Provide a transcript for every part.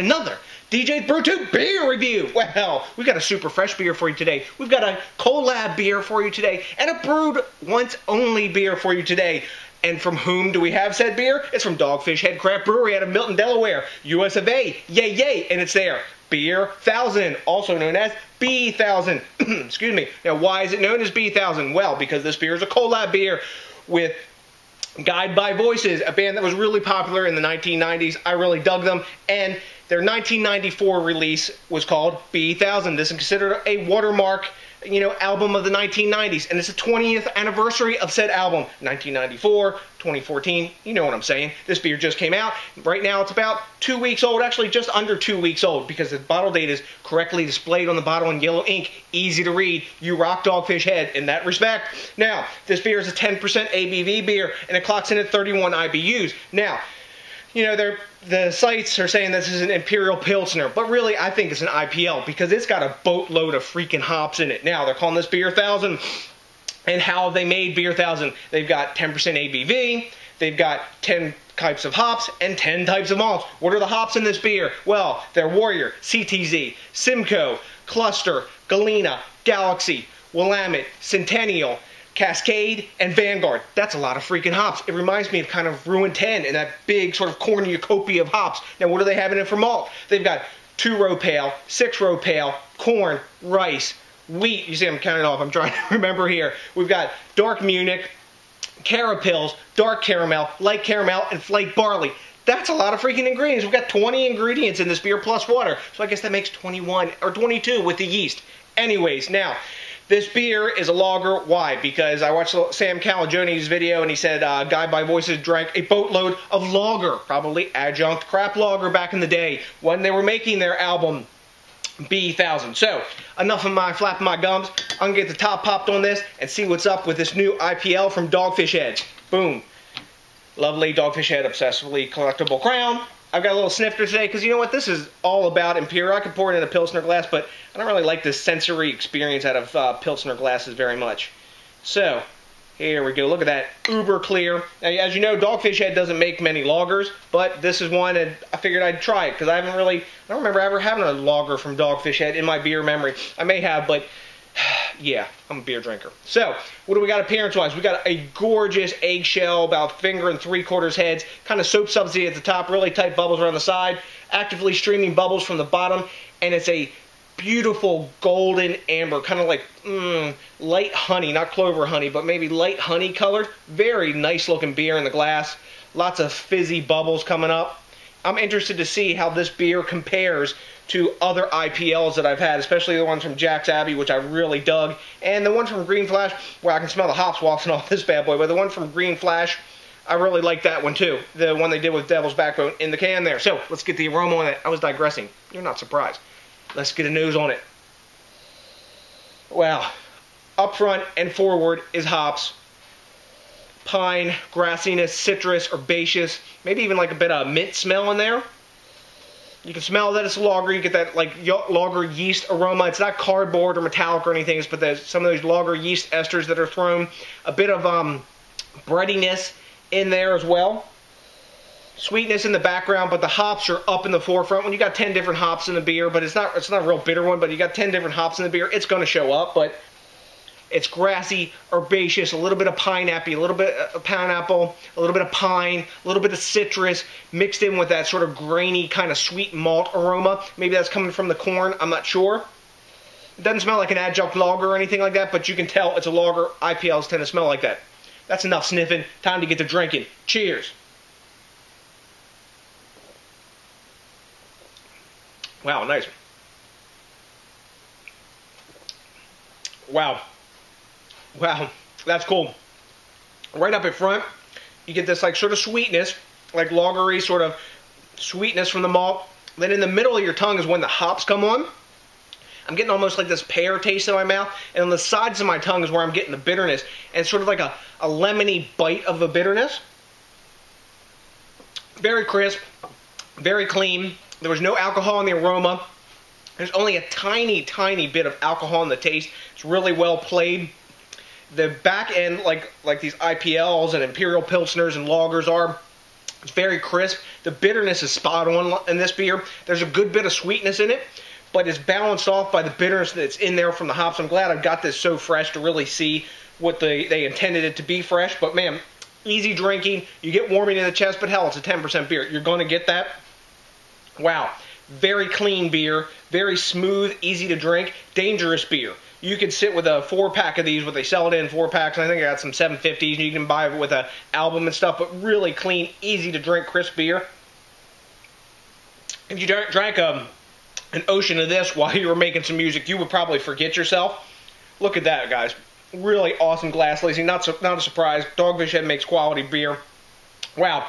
another DJs BrewTube beer review. Well, we've got a super fresh beer for you today. We've got a collab beer for you today, and a brewed once only beer for you today. And from whom do we have said beer? It's from Dogfish Head Craft Brewery out of Milton, Delaware, US of A. Yay, yay, and it's there. Beer Thousand, also known as Bee Thousand. Excuse me. Now, why is it known as Bee Thousand? Well, because this beer is a collab beer with Guided by Voices, a band that was really popular in the 1990s. I really dug them, and their 1994 release was called Bee Thousand. This is considered a watermark, you know, album of the 1990s, and it's the 20th anniversary of said album. 1994, 2014, you know what I'm saying. This beer just came out. Right now it's about 2 weeks old, actually just under 2 weeks old, because the bottle date is correctly displayed on the bottle in yellow ink. Easy to read. You rock, Dogfish Head, in that respect. Now, this beer is a 10% ABV beer, and it clocks in at 31 IBUs. Now, you know, the sites are saying this is an Imperial Pilsner, but really I think it's an IPL because it's got a boatload of freaking hops in it. Now, they're calling this Beer Thousand, and how have they made Beer Thousand? They've got 10% ABV, they've got 10 types of hops, and 10 types of malts. What are the hops in this beer? Well, they're Warrior, CTZ, Simcoe, Cluster, Galena, Galaxy, Willamette, Centennial, Cascade, and Vanguard. That's a lot of freaking hops. It reminds me of kind of Ruin 10 and that big sort of cornucopia of hops. Now, what do they have in it for malt? They've got 2-row pale, 6-row pale, corn, rice, wheat. You see, I'm counting off. I'm trying to remember here. We've got dark Munich, Carapils, dark caramel, light caramel, and flake barley. That's a lot of freaking ingredients. We've got 20 ingredients in this beer plus water. So I guess that makes 21 or 22 with the yeast. Anyways, now, this beer is a lager. Why? Because I watched Sam Calagioni's video, and he said Guy by Voices drank a boatload of lager, probably adjunct crap lager back in the day when they were making their album Bee Thousand. So, enough of my flapping my gums. I'm going to get the top popped on this and see what's up with this new IPL from Dogfish Head. Boom. Lovely Dogfish Head obsessively collectible crown. I've got a little snifter today because you know what? This is all about Imperial. I could pour it in a Pilsner glass, but I don't really like this sensory experience out of Pilsner glasses very much. So, here we go. Look at that. Uber clear. Now, as you know, Dogfish Head doesn't make many lagers, but this is one, and I figured I'd try it because I haven't really, I don't remember ever having a lager from Dogfish Head in my beer memory. I may have, but yeah, I'm a beer drinker. So, what do we got appearance-wise? We got a gorgeous eggshell, about finger and 3/4 heads, kind of soap subsidy at the top, really tight bubbles around the side, actively streaming bubbles from the bottom, and it's a beautiful golden amber, kind of like light honey, not clover honey, but maybe light honey colored. Very nice-looking beer in the glass. Lots of fizzy bubbles coming up. I'm interested to see how this beer compares to other IPLs that I've had, especially the ones from Jack's Abby, which I really dug, and the one from Green Flash, where I can smell the hops wafting off this bad boy, but the one from Green Flash, I really like that one too, the one they did with Devil's Backbone in the can there. So, let's get the aroma on it. I was digressing. You're not surprised. Let's get a nose on it. Wow. Up front and forward is hops. Pine, grassiness, citrus, herbaceous, maybe even like a bit of mint smell in there. You can smell that it's lager. You get that like lager yeast aroma. It's not cardboard or metallic or anything, but there's some of those lager yeast esters that are thrown. A bit of breadiness in there as well. Sweetness in the background, but the hops are up in the forefront. When you got 10 different hops in the beer, but it's not a real bitter one, but you got 10 different hops in the beer, it's going to show up, but it's grassy, herbaceous, a little bit of pineapple, a little bit of pine, a little bit of citrus, mixed in with that sort of grainy kind of sweet malt aroma. Maybe that's coming from the corn, I'm not sure. It doesn't smell like an adjunct lager or anything like that, but you can tell it's a lager. IPLs tend to smell like that. That's enough sniffing. Time to get to drinking. Cheers. Wow, nice. Wow. Wow, that's cool. Right up in front, you get this like sort of sweetness, like lagery sort of sweetness from the malt. Then in the middle of your tongue is when the hops come on. I'm getting almost like this pear taste in my mouth. And on the sides of my tongue is where I'm getting the bitterness. And it's sort of like a lemony bite of a bitterness. Very crisp, very clean. There was no alcohol in the aroma. There's only a tiny, tiny bit of alcohol in the taste. It's really well played. The back end, like these IPLs and Imperial Pilsners and lagers are, It's very crisp. The bitterness is spot on in this beer. There's a good bit of sweetness in it, but it's balanced off by the bitterness that's in there from the hops. I'm glad I've got this so fresh to really see what they intended it to be fresh. But man, easy drinking. You get warming in the chest, but hell, it's a 10% beer. You're going to get that. Wow. Very clean beer. Very smooth, easy to drink. Dangerous beer. You could sit with a 4-pack of these, what they sell it in, 4 packs. And I think I got some 750s, and you can buy it with an album and stuff. But really clean, easy to drink, crisp beer. If you drank an ocean of this while you were making some music, you would probably forget yourself. Look at that, guys. Really awesome glass glazing. Not a surprise. Dogfish Head makes quality beer. Wow.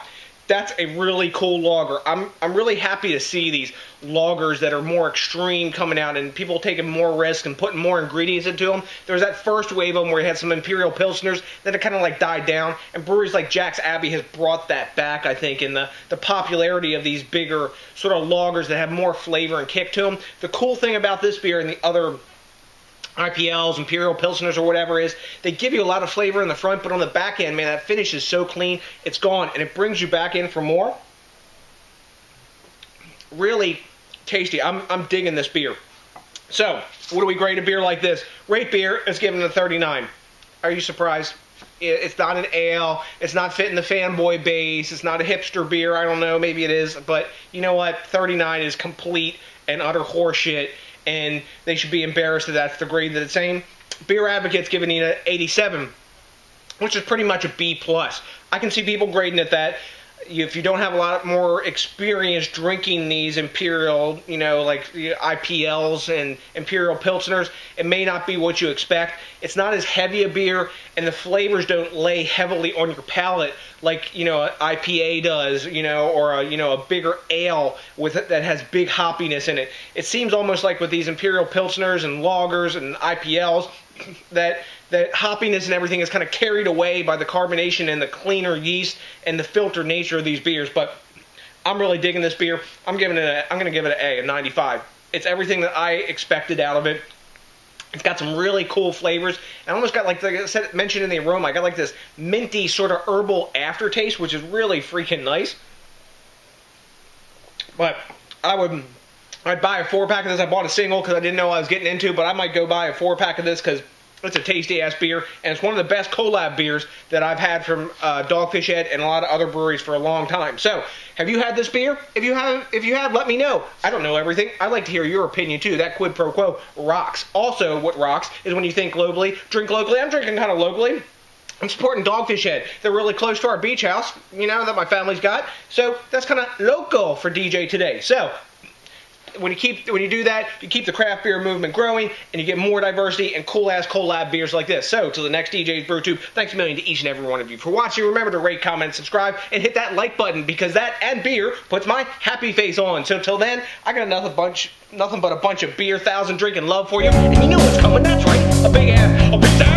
That's a really cool lager. I'm really happy to see these lagers that are more extreme coming out and people taking more risk and putting more ingredients into them. There was that first wave of them where you had some Imperial Pilsners that it kind of like died down, and breweries like Jack's Abby has brought that back, I think, in the popularity of these bigger sort of lagers that have more flavor and kick to them. The cool thing about this beer and the other IPLs, Imperial Pilsners, or whatever is, they give you a lot of flavor in the front, but on the back end, man, that finish is so clean, it's gone, and it brings you back in for more. Really tasty. I'm digging this beer. So, what do we grade a beer like this? RateBeer is giving it a 39. Are you surprised? It's not an ale. It's not fitting the fanboy base. It's not a hipster beer. I don't know. Maybe it is, but you know what? 39 is complete and utter horseshit, and they should be embarrassed that that's the grade that it's saying. BeerAdvocate's giving it an 87, which is pretty much a B+. I can see people grading it that. If you don't have a lot more experience drinking these Imperial, you know, like IPLs and Imperial Pilsners, it may not be what you expect. It's not as heavy a beer, and the flavors don't lay heavily on your palate like, you know, an IPA does, you know, or a, you know, a bigger ale with it that has big hoppiness in it. It seems almost like with these Imperial Pilsners and lagers and IPLs that hoppiness and everything is kind of carried away by the carbonation and the cleaner yeast and the filtered nature of these beers. But I'm really digging this beer. I'm going to give it an A, a 95. It's everything that I expected out of it. It's got some really cool flavors. I almost got, like I said, mentioned in the aroma, I got like this minty sort of herbal aftertaste, which is really freaking nice. But I'd buy a 4-pack of this. I bought a single because I didn't know what I was getting into, but I might go buy a 4-pack of this because it's a tasty-ass beer, and it's one of the best collab beers that I've had from Dogfish Head and a lot of other breweries for a long time. So, have you had this beer? If you have, let me know. I don't know everything. I'd like to hear your opinion, too. That quid pro quo rocks. Also, what rocks is when you think globally, drink locally. I'm drinking kind of locally. I'm supporting Dogfish Head. They're really close to our beach house, you know, that my family's got. So, that's kind of local for DJ today. So, when you do that, you keep the craft beer movement growing, and you get more diversity and cool-ass collab beers like this. So, till the next DJs BrewTube, thanks a million to each and every one of you for watching. Remember to rate, comment, subscribe, and hit that like button, because that and beer puts my happy face on. So, till then, I got nothing but a bunch of Bee Thousand drinking love for you, and you know what's coming. That's right, a big ass, a big